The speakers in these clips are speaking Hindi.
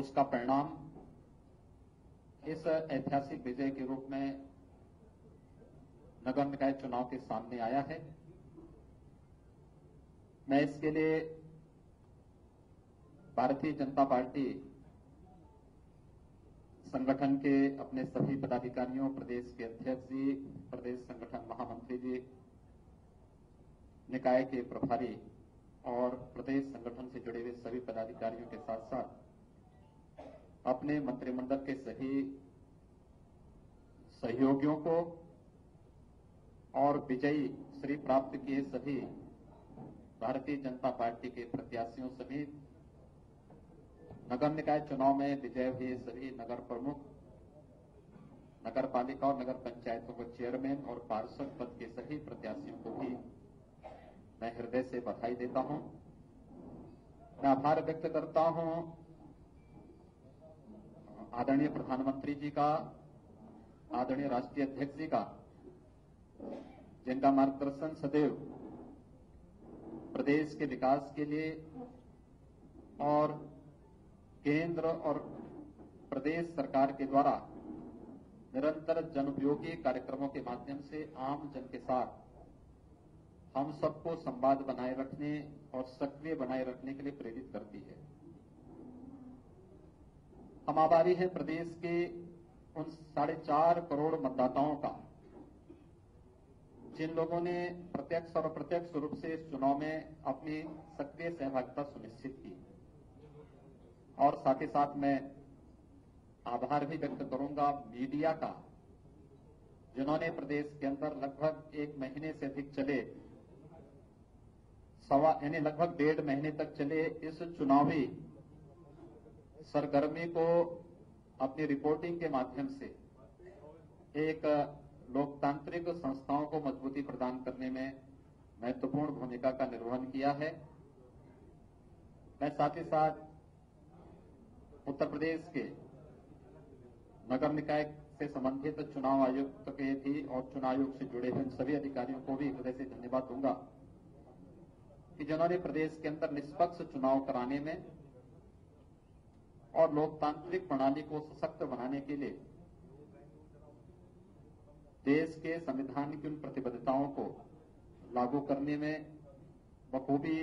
उसका परिणाम इस ऐतिहासिक विजय के रूप में नगर निकाय चुनाव के सामने आया है। मैं इसके लिए भारतीय जनता पार्टी संगठन के अपने सभी पदाधिकारियों, प्रदेश के अध्यक्ष जी, प्रदेश संगठन महामंत्री जी, निकाय के प्रभारी और प्रदेश संगठन से जुड़े हुए सभी पदाधिकारियों के साथ साथ अपने मंत्रिमंडल के सभी सहयोगियों को और विजयी श्री प्राप्त किए सभी भारतीय जनता पार्टी के प्रत्याशियों समेत नगर निकाय चुनाव में विजय हुए सभी नगर प्रमुख, नगर पालिका और नगर पंचायतों के चेयरमैन और पार्षद पद के सभी प्रत्याशियों को भी मैं हृदय से बधाई देता हूं। मैं आभार व्यक्त करता हूं आदरणीय प्रधानमंत्री जी का, आदरणीय राष्ट्रीय अध्यक्ष जी का, जिनका मार्गदर्शन सदैव प्रदेश के विकास के लिए और केंद्र और प्रदेश सरकार के द्वारा निरंतर जनोपयोगी कार्यक्रमों के माध्यम से आम जन के साथ हम सबको संवाद बनाए रखने और सक्रिय बनाए रखने के लिए प्रेरित करती है। हम आभारी हैं प्रदेश के उन 4.5 करोड़ मतदाताओं का, जिन लोगों ने प्रत्यक्ष और अप्रत्यक्ष रूप से इस चुनाव में अपनी सक्रिय सहभागिता सुनिश्चित की। और साथ ही साथ मैं आभार भी व्यक्त करूंगा मीडिया का, जिन्होंने प्रदेश के अंदर लगभग 1 महीने से अधिक चले, यानी लगभग 1.5 महीने तक चले इस चुनावी सरगर्मी को अपनी रिपोर्टिंग के माध्यम से एक लोकतांत्रिक संस्थाओं को मजबूती प्रदान करने में महत्वपूर्ण भूमिका का निर्वहन किया है। मैं साथ ही साथ उत्तर प्रदेश के नगर निकाय से संबंधित चुनाव आयुक्त के भी और चुनाव आयोग से जुड़े हुए सभी अधिकारियों को भी हृदय से धन्यवाद दूंगा कि जिन्होंने प्रदेश के अंदर निष्पक्ष चुनाव कराने में और लोकतांत्रिक प्रणाली को सशक्त बनाने के लिए देश के संविधान की उन प्रतिबद्धताओं को लागू करने में बखूबी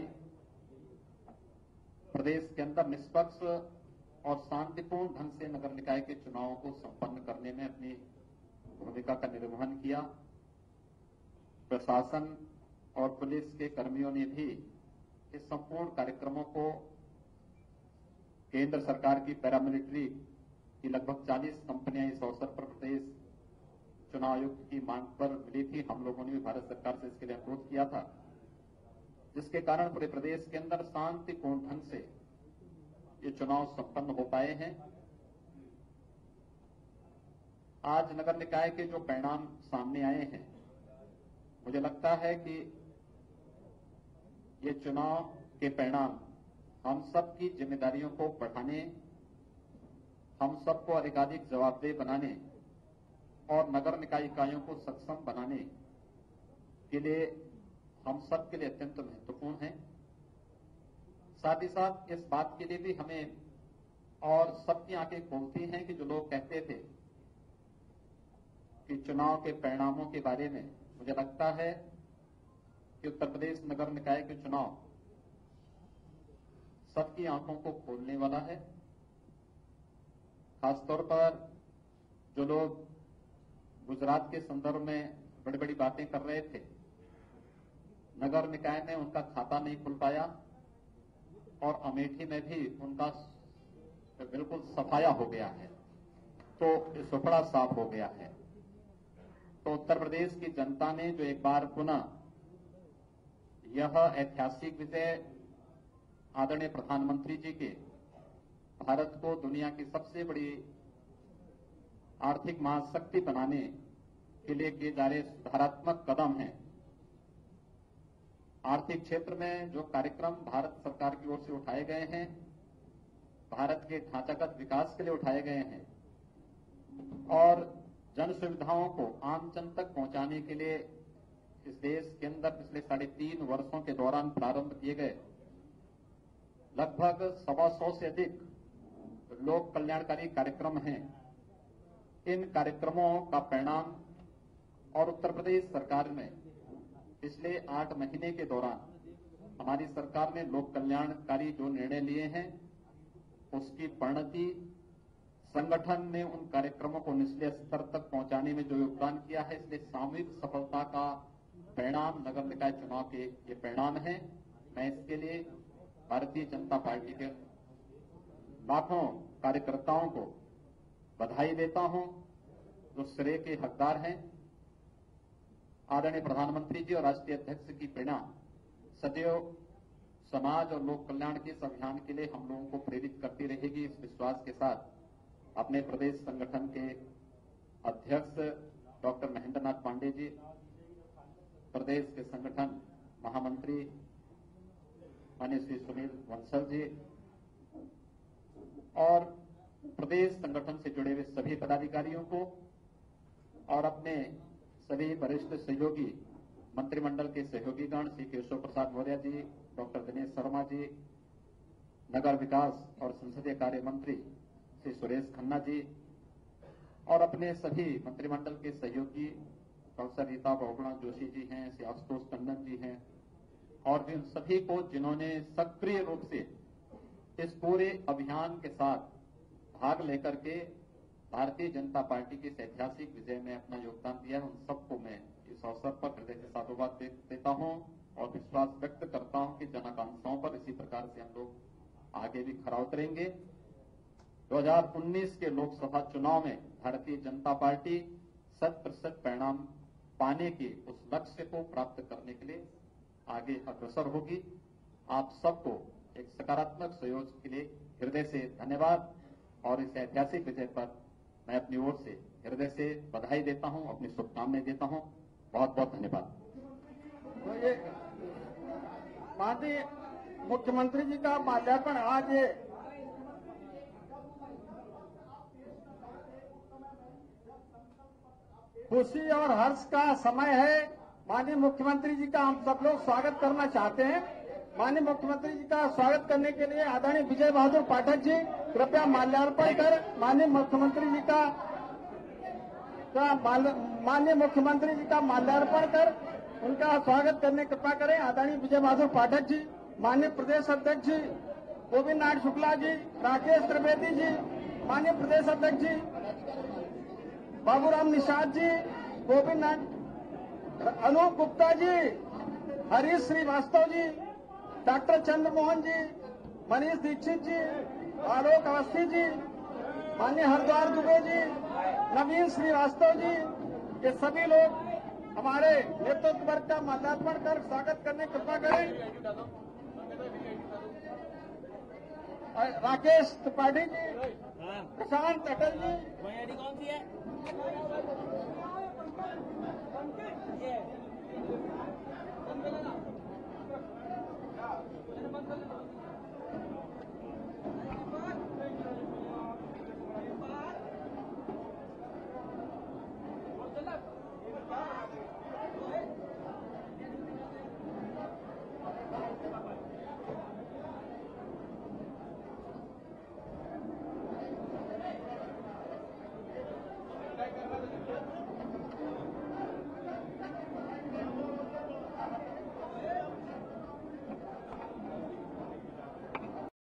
प्रदेश के अंदर निष्पक्ष और शांतिपूर्ण ढंग से नगर निकाय के चुनावों को संपन्न करने में अपनी भूमिका का निर्वहन किया। प्रशासन और पुलिस के कर्मियों ने भी इस संपूर्ण कार्यक्रमों को केंद्र सरकार की पैरामिलिट्री की लगभग 40 कंपनियां इस अवसर पर प्रदेश चुनाव आयोग की मांग पर मिली थी, हम लोगों ने भी भारत सरकार से इसके लिए अनुरोध किया था, जिसके कारण पूरे प्रदेश के अंदर शांतिपूर्ण ढंग से ये चुनाव संपन्न हो पाए हैं। आज नगर निकाय के जो परिणाम सामने आए हैं, मुझे लगता है कि ये चुनाव के परिणाम हम सबकी जिम्मेदारियों को बढ़ाने, हम सबको अधिकाधिक जवाबदेह बनाने और नगर निकाय इकाइयों को सक्षम बनाने के लिए हम सबके लिए अत्यंत महत्वपूर्ण है। साथ ही साथ इस बात के लिए भी हमें और सबकी आंखें खोलती हैं कि जो लोग कहते थे कि चुनाव के परिणामों के बारे में, मुझे लगता है कि उत्तर प्रदेश नगर निकाय के चुनाव सबकी आंखों को खोलने वाला है। खासतौर पर जो लोग गुजरात के संदर्भ में बड़ी बड़ी बातें कर रहे थे, नगर निकाय में उनका खाता नहीं खुल पाया और अमेठी में भी उनका बिल्कुल सफाया हो गया है, तो सुपड़ा साफ हो गया है। तो उत्तर प्रदेश की जनता ने जो एक बार पुनः यह ऐतिहासिक विजय आदरणीय प्रधानमंत्री जी के भारत को दुनिया की सबसे बड़ी आर्थिक महाशक्ति बनाने के लिए किए जा रहे सुधारात्मक कदम हैं, आर्थिक क्षेत्र में जो कार्यक्रम भारत सरकार की ओर से उठाए गए हैं, भारत के ढांचागत विकास के लिए उठाए गए हैं और जन सुविधाओं को आम जन तक पहुंचाने के लिए इस देश के अंदर पिछले 3.5 वर्षों के दौरान प्रारंभ किए गए लगभग 125 से अधिक लोक कल्याणकारी कार्यक्रम हैं, इन कार्यक्रमों का परिणाम और उत्तर प्रदेश सरकार ने पिछले 8 महीने के दौरान हमारी सरकार ने लोक कल्याणकारी जो निर्णय लिए हैं उसकी परिणति, संगठन ने उन कार्यक्रमों को निचले स्तर तक पहुंचाने में जो योगदान किया है, इसलिए सामूहिक सफलता का परिणाम नगर निकाय चुनाव के ये परिणाम है। मैं इसके लिए भारतीय जनता पार्टी के लाखों कार्यकर्ताओं को बधाई देता हूं जो श्रेय के हकदार हैं। आदरणीय प्रधानमंत्री जी और राष्ट्रीय अध्यक्ष की प्रेरणा सदैव समाज और लोक कल्याण के इस अभियान के लिए हम लोगों को प्रेरित करती रहेगी। इस विश्वास के साथ अपने प्रदेश संगठन के अध्यक्ष डॉक्टर महेंद्रनाथ पांडे जी, प्रदेश के संगठन महामंत्री माननीय श्री सुनील वंशल जी और प्रदेश संगठन से जुड़े हुए सभी पदाधिकारियों को और अपने सभी वरिष्ठ सहयोगी मंत्रिमंडल के सहयोगीगण श्री केशव प्रसाद मौर्य जी, डॉक्टर दिनेश शर्मा जी, नगर विकास और संसदीय कार्य मंत्री श्री सुरेश खन्ना जी और अपने सभी मंत्रिमंडल के सहयोगी डॉक्टर रीता बहुगुणा जोशी जी हैं, श्री आशुतोष टंडन जी हैं और भी उन सभी को जिन्होंने सक्रिय रूप से इस पूरे अभियान के साथ भाग लेकर के भारतीय जनता पार्टी के ऐतिहासिक विजय में अपना योगदान दिया है। उन सबको मैं इस अवसर पर हृदय से साधुवाद देता हूं और विश्वास व्यक्त करता हूं कि जनआकांक्षाओं पर इसी प्रकार से हम लोग आगे भी खरा उतरेंगे। 2019 के लोकसभा चुनाव में भारतीय जनता पार्टी 100% परिणाम पाने के उस लक्ष्य को प्राप्त करने के लिए आगे अग्रसर होगी। आप सबको एक सकारात्मक सहयोग के लिए हृदय से धन्यवाद और इस ऐतिहासिक विजय पर मैं अपनी ओर से हृदय से बधाई देता हूं, अपनी शुभकामनाएं देता हूं। बहुत बहुत धन्यवाद। माननीय मुख्यमंत्री जी का माल्यार्पण आज खुशी और हर्ष का समय है। माननीय मुख्यमंत्री जी का हम सब लोग स्वागत करना चाहते हैं। माननीय मुख्यमंत्री जी का स्वागत करने के लिए अडानी विजय बहादुर पाठक जी कृपया माल्यार्पण कर माननीय मुख्यमंत्री जी का माल्यार्पण कर उनका स्वागत करने कृपा करें। अडानी विजय बहादुर पाठक जी, माननीय प्रदेश अध्यक्ष जी गोविंद नायक शुक्ला जी, राकेश त्रिवेदी जी, माननीय प्रदेश अध्यक्ष जी बाबूराम निषाद जी, गोविंद नायक अनूप गुप्ता जी, हरीश श्री वास्तव जी, डॉक्टर चंद्र मोहन जी, मनीष दिक्षित जी, आलोक आस्थी जी, मान्य हरदर दुबे जी, नवीन श्री वास्तव जी, ये सभी लोग हमारे नेतृत्व वर्ग का माल्यार्पण कर स्वागत करने कृपा करें। राकेश तुपाढ़ी जी, प्रशांत तातल जी, कौन सी है